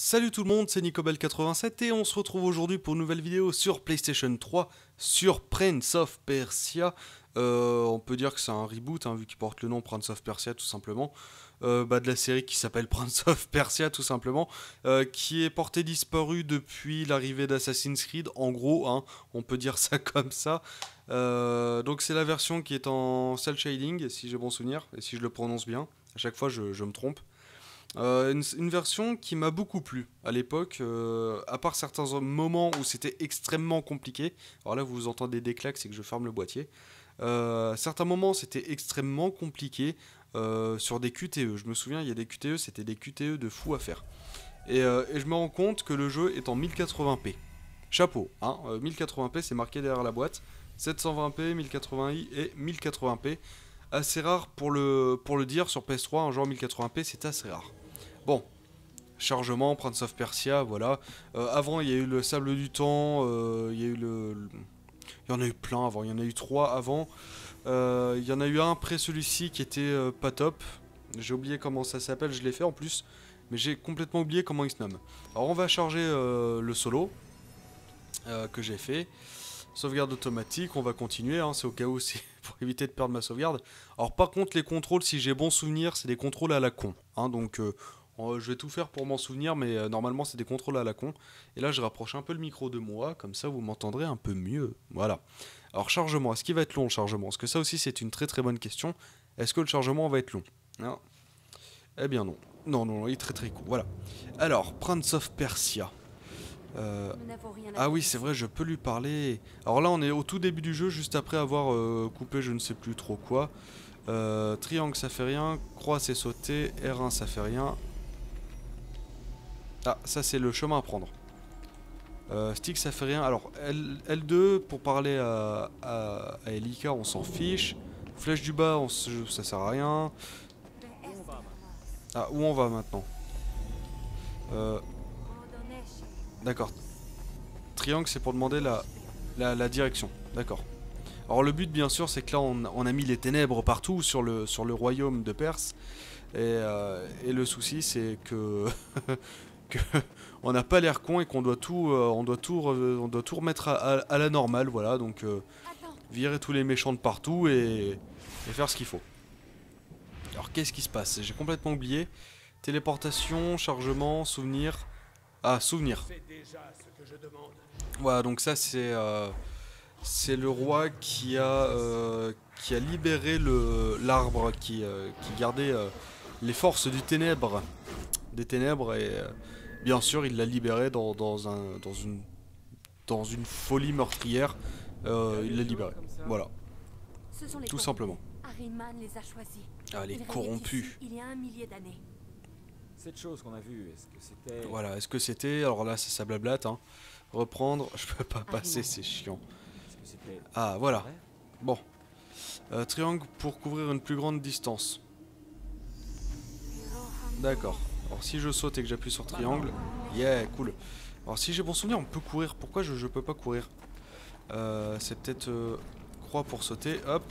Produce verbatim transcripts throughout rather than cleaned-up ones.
Salut tout le monde, c'est NicoBel quatre-vingt-sept et on se retrouve aujourd'hui pour une nouvelle vidéo sur PlayStation trois sur Prince of Persia. Euh, on peut dire que c'est un reboot, hein, vu qu'il porte le nom Prince of Persia tout simplement, euh, bah, de la série qui s'appelle Prince of Persia tout simplement, euh, qui est portée disparue depuis l'arrivée d'Assassin's Creed, en gros, hein, on peut dire ça comme ça. Euh, donc c'est la version qui est en cel shading, si j'ai bon souvenir, et si je le prononce bien, à chaque fois je, je me trompe. Euh, une, une version qui m'a beaucoup plu à l'époque, euh, à part certains moments où c'était extrêmement compliqué. Alors là vous entendez des claques, c'est que je ferme le boîtier. Euh, à certains moments c'était extrêmement compliqué, euh, sur des Q T E, je me souviens il y a des Q T E, c'était des Q T E de fou à faire. Et, euh, et je me rends compte que le jeu est en mille quatre-vingts p. Chapeau, hein, euh, mille quatre-vingts p c'est marqué derrière la boîte, sept cent vingt p, mille quatre-vingts i et mille quatre-vingts p. Assez rare pour le, pour le dire, sur P S trois, un jeu en mille quatre-vingts p c'est assez rare. Bon, chargement, Prince of Persia, voilà. Euh, avant, il y a eu le Sable du Temps, euh, il y a eu le... Il y en a eu plein avant, il y en a eu trois avant. Euh, il y en a eu un après celui-ci qui était euh, pas top. J'ai oublié comment ça s'appelle, je l'ai fait en plus. Mais j'ai complètement oublié comment il se nomme. Alors on va charger euh, le solo euh, que j'ai fait. Sauvegarde automatique, on va continuer, hein, c'est au cas où, c'est pour éviter de perdre ma sauvegarde. Alors par contre les contrôles, si j'ai bon souvenir, c'est des contrôles à la con, hein, donc... Euh, je vais tout faire pour m'en souvenir, mais normalement c'est des contrôles à la con. Et là je rapproche un peu le micro de moi, comme ça vous m'entendrez un peu mieux. Voilà. Alors chargement, est-ce qu'il va être long le chargement? Parce que ça aussi c'est une très très bonne question. Est-ce que le chargement va être long? Non. Eh bien non. Non, non, non, il est très très court. Voilà. Alors, Prince of Persia. Euh... Ah oui, c'est vrai, je peux lui parler. Alors là on est au tout début du jeu, juste après avoir euh, coupé je ne sais plus trop quoi. Euh, triangle ça fait rien, croix c'est sauter, R un ça fait rien. Ah, ça c'est le chemin à prendre. Euh, stick ça fait rien. Alors L, L deux pour parler à, à, à Elika on s'en fiche. Flèche du bas on se, ça sert à rien. Ah, où on va maintenant? euh, D'accord. Triangle c'est pour demander la, la, la direction. D'accord. Alors le but bien sûr c'est que là on, on a mis les ténèbres partout sur le, sur le royaume de Perse. Et, euh, et le souci c'est que... Que on n'a pas l'air con et qu'on doit tout, euh, on doit tout, euh, on doit tout remettre à, à, à la normale, voilà. Donc euh, virer tous les méchants de partout et, et faire ce qu'il faut. Alors qu'est-ce qui se passe? J'ai complètement oublié. Téléportation, chargement, souvenir. Ah, souvenir. Voilà, donc ça c'est euh, c'est le roi qui a euh, qui a libéré le l'arbre qui euh, qui gardait euh, les forces du ténèbre. Des ténèbres et euh, bien sûr il l'a libéré dans, dans, un, dans, une, dans une folie meurtrière, euh, il l'a libéré, voilà, tout simplement. Ah, les corrompus. Voilà, est-ce que c'était, alors là c'est ça blablate, hein. Reprendre, je peux pas passer, c'est chiant. Ah voilà, bon, euh, triangle pour couvrir une plus grande distance. D'accord. Alors si je saute et que j'appuie sur triangle, yeah, cool. Alors si j'ai bon souvenir, on peut courir. Pourquoi je, je peux pas courir? euh, C'est peut-être euh, croix pour sauter, hop.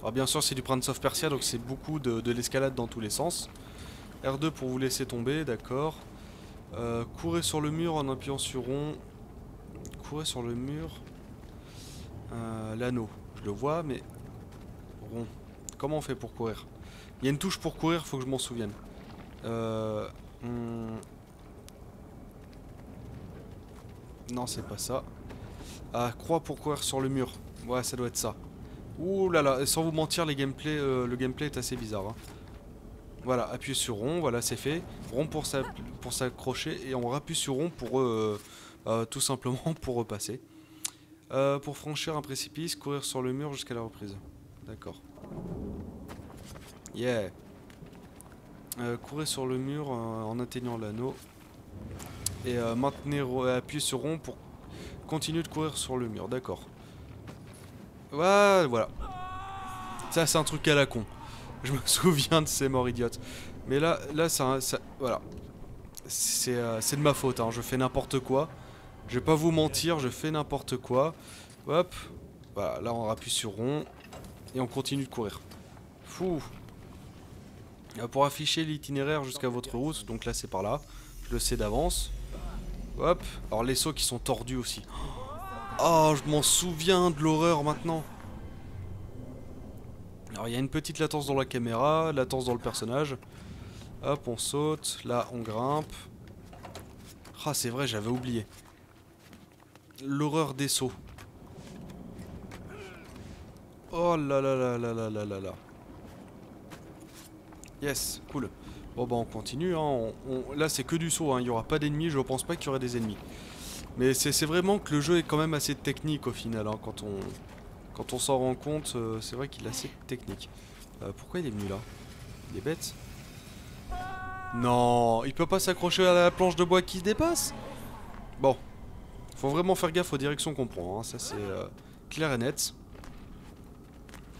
Alors bien sûr c'est du Prince of Persia, donc c'est beaucoup de, de l'escalade dans tous les sens. R deux pour vous laisser tomber, d'accord. euh, Courez sur le mur en appuyant sur rond. Courez sur le mur. euh, L'anneau, je le vois mais... Rond, comment on fait pour courir? Il y a une touche pour courir, faut que je m'en souvienne. Euh, hum. Non c'est pas ça. Ah, croix pour courir sur le mur. Ouais, ça doit être ça. Ouh là là, sans vous mentir les gameplay, euh, le gameplay est assez bizarre, hein. Voilà, appuyez sur rond, voilà c'est fait. Rond pour s'accrocher et on appuie sur rond pour euh, euh, tout simplement pour repasser. euh, Pour franchir un précipice, courir sur le mur jusqu'à la reprise. D'accord. Yeah. Euh, courez sur le mur euh, en atteignant l'anneau et euh, maintenir, euh, appuyer sur rond pour continuer de courir sur le mur, d'accord. Ouais, voilà. Ça c'est un truc à la con. Je me souviens de ces morts idiotes. Mais là, là ça, ça voilà. C'est euh, de ma faute, hein. Je fais n'importe quoi. Je vais pas vous mentir, je fais n'importe quoi. Hop. Voilà, là on appuie sur rond et on continue de courir. Fou. Pour afficher l'itinéraire jusqu'à votre route, donc là c'est par là. Je le sais d'avance. Hop. Alors les sauts qui sont tordus aussi. Oh, je m'en souviens de l'horreur maintenant. Alors il y a une petite latence dans la caméra, latence dans le personnage. Hop, on saute. Là, on grimpe. Ah, c'est vrai, j'avais oublié. L'horreur des sauts. Oh là là là là là là là là. Yes, cool. Bon bah on continue, hein. on, on... là c'est que du saut, hein. Il n'y aura pas d'ennemis, je pense pas qu'il y aurait des ennemis. Mais c'est vraiment que le jeu est quand même assez technique au final, hein. Quand on quand on s'en rend compte, euh, c'est vrai qu'il est assez technique. Euh, pourquoi il est venu là? Il est bête? Non, il peut pas s'accrocher à la planche de bois qui se dépasse? Bon, faut vraiment faire gaffe aux directions qu'on prend, hein. Ça c'est euh, clair et net.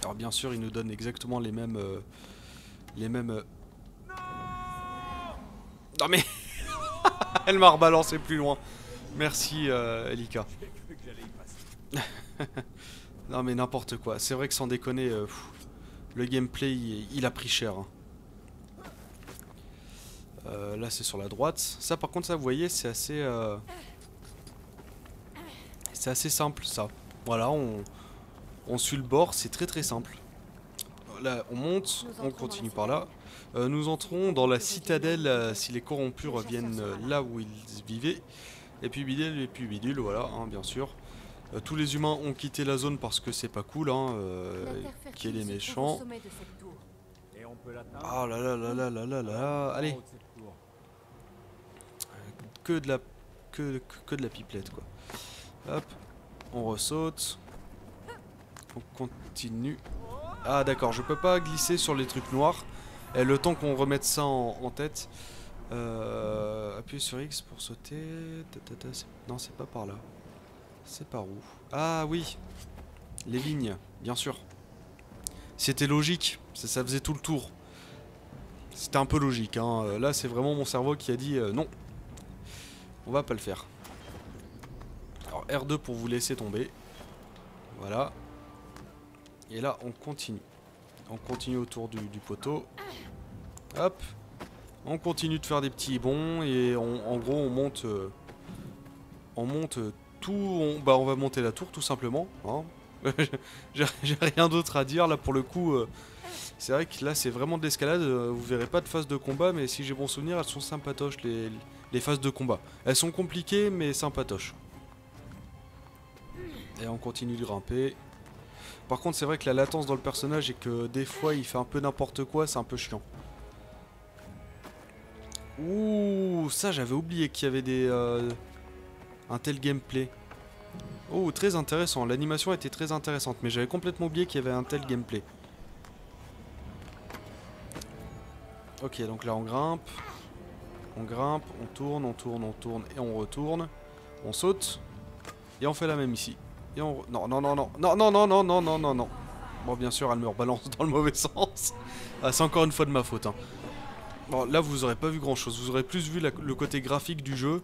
Alors bien sûr, il nous donne exactement les mêmes... Euh, les mêmes... Euh... Non mais... Elle m'a rebalancé plus loin. Merci euh, Elika. Non mais n'importe quoi. C'est vrai que sans déconner, euh, pff, le gameplay, il, il a pris cher. Hein. Euh, là c'est sur la droite. Ça par contre, ça vous voyez, c'est assez... Euh... C'est assez simple ça. Voilà, on... On suit le bord, c'est très très simple. Là, on monte, on continue par là. Euh, nous entrons dans la citadelle euh, si les corrompus reviennent euh, là où ils vivaient. Et puis bidule, et puis bidule, voilà, hein, bien sûr. Euh, tous les humains ont quitté la zone parce que c'est pas cool, hein, euh, qui est les méchants. Ah là là là là là là là, allez. Que de la, que, que, que de la pipelette, quoi. Hop, on ressaute. On continue. Ah d'accord, je peux pas glisser sur les trucs noirs. Et le temps qu'on remette ça en, en tête. Euh, Appuyez sur X pour sauter. Non, c'est pas par là. C'est par où? Ah oui, les lignes, bien sûr. C'était logique, ça, ça faisait tout le tour. C'était un peu logique, hein. Là c'est vraiment mon cerveau qui a dit euh, non. On va pas le faire. Alors R deux pour vous laisser tomber. Voilà. Et là on continue. On continue autour du, du poteau. Hop. On continue de faire des petits bonds. Et on, en gros on monte euh, On monte tout on, bah on va monter la tour tout simplement, hein. J'ai rien d'autre à dire. Là pour le coup euh, c'est vrai que là c'est vraiment de l'escalade. Vous verrez pas de phase de combat, mais si j'ai bon souvenir, elles sont sympatoches les, les phases de combat. Elles sont compliquées mais sympatoches. Et on continue de grimper. Par contre, c'est vrai que la latence dans le personnage et que des fois il fait un peu n'importe quoi, c'est un peu chiant. Ouh, ça j'avais oublié qu'il y avait des euh, un tel gameplay. Oh, très intéressant, l'animation était très intéressante, mais j'avais complètement oublié qu'il y avait un tel gameplay. Ok, donc là on grimpe, on grimpe, on tourne, on tourne, on tourne et on retourne. On saute et on fait la même ici. Et on... Non, non, non, non, non, non, non, non, non, non, non, non. Bon, bien sûr, elle me rebalance dans le mauvais sens. Ah, c'est encore une fois de ma faute, hein. Bon, là, vous aurez pas vu grand-chose. Vous aurez plus vu la... le côté graphique du jeu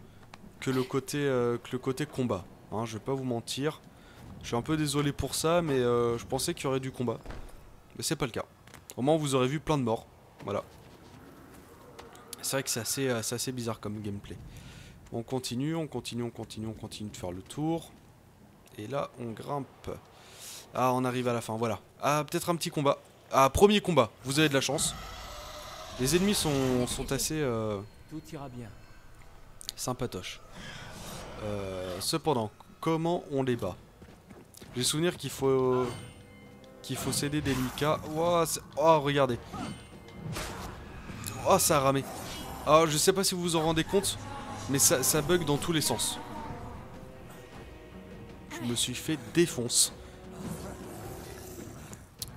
que le côté, euh, que le côté combat. Hein, je vais pas vous mentir. Je suis un peu désolé pour ça, mais euh, je pensais qu'il y aurait du combat. Mais c'est pas le cas. Au moins, vous aurez vu plein de morts. Voilà. C'est vrai que c'est assez, euh, c'est assez bizarre comme gameplay. On continue, on continue, on continue, on continue de faire le tour. Et là, on grimpe. Ah, on arrive à la fin, voilà. Ah, peut-être un petit combat. Ah, premier combat, vous avez de la chance. Les ennemis sont, sont assez... Euh, Tout ira bien. Sympatoches. Euh, cependant, comment on les bat? J'ai souvenir qu'il faut... Euh, qu'il faut céder des Mika. Wow, oh, regardez. Oh, ça a ramé. Ah, je sais pas si vous vous en rendez compte, mais ça, ça bug dans tous les sens. Je me suis fait défonce.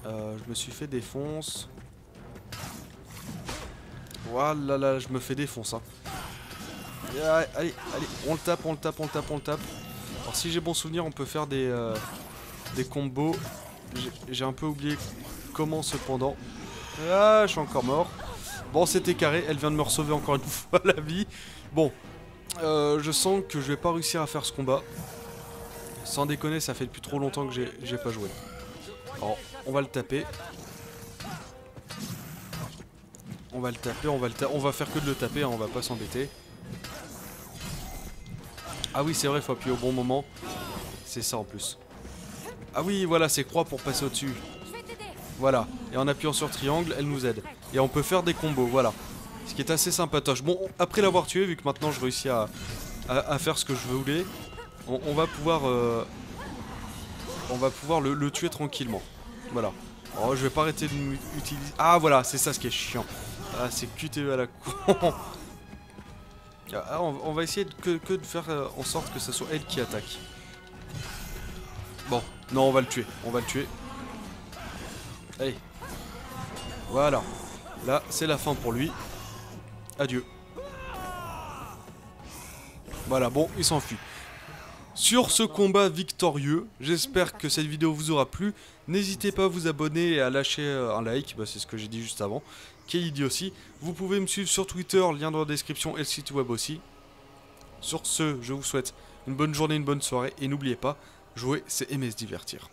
Euh, je me suis fait défonce. Voilà, là, je me fais défonce. Hein. Allez, allez, allez, on le tape, on le tape, on le tape, on le tape. Alors, si j'ai bon souvenir, on peut faire des, euh, des combos. J'ai un peu oublié comment, cependant. Ah, je suis encore mort. Bon, c'était carré. Elle vient de me sauver encore une fois la vie. Bon, euh, je sens que je vais pas réussir à faire ce combat. Sans déconner, ça fait depuis trop longtemps que j'ai pas joué. Alors, on va le taper. On va le taper, on va le taper. On va faire que de le taper, hein, on va pas s'embêter. Ah oui, c'est vrai, faut appuyer au bon moment. C'est ça en plus. Ah oui, voilà, c'est croix pour passer au-dessus. Voilà, et en appuyant sur triangle, elle nous aide. Et on peut faire des combos, voilà. Ce qui est assez sympatoche. Bon, après l'avoir tué, vu que maintenant je réussis à, à, à faire ce que je voulais, on, on va pouvoir, euh, on va pouvoir le, le tuer tranquillement. Voilà. Oh, je vais pas arrêter de nous utiliser... Ah, voilà, c'est ça ce qui est chiant. Ah, c'est Q T E à la con. Ah, on, on va essayer de, que, que de faire en sorte que ce soit elle qui attaque. Bon, non, on va le tuer, on va le tuer. Allez. Voilà. Là, c'est la fin pour lui. Adieu. Voilà, bon, il s'enfuit. Sur ce combat victorieux, j'espère que cette vidéo vous aura plu. N'hésitez pas à vous abonner et à lâcher un like, bah, c'est ce que j'ai dit juste avant. Quelle idée aussi. Vous pouvez me suivre sur Twitter, lien dans la description et le site web aussi. Sur ce, je vous souhaite une bonne journée, une bonne soirée. Et n'oubliez pas, jouer, c'est aimer se divertir.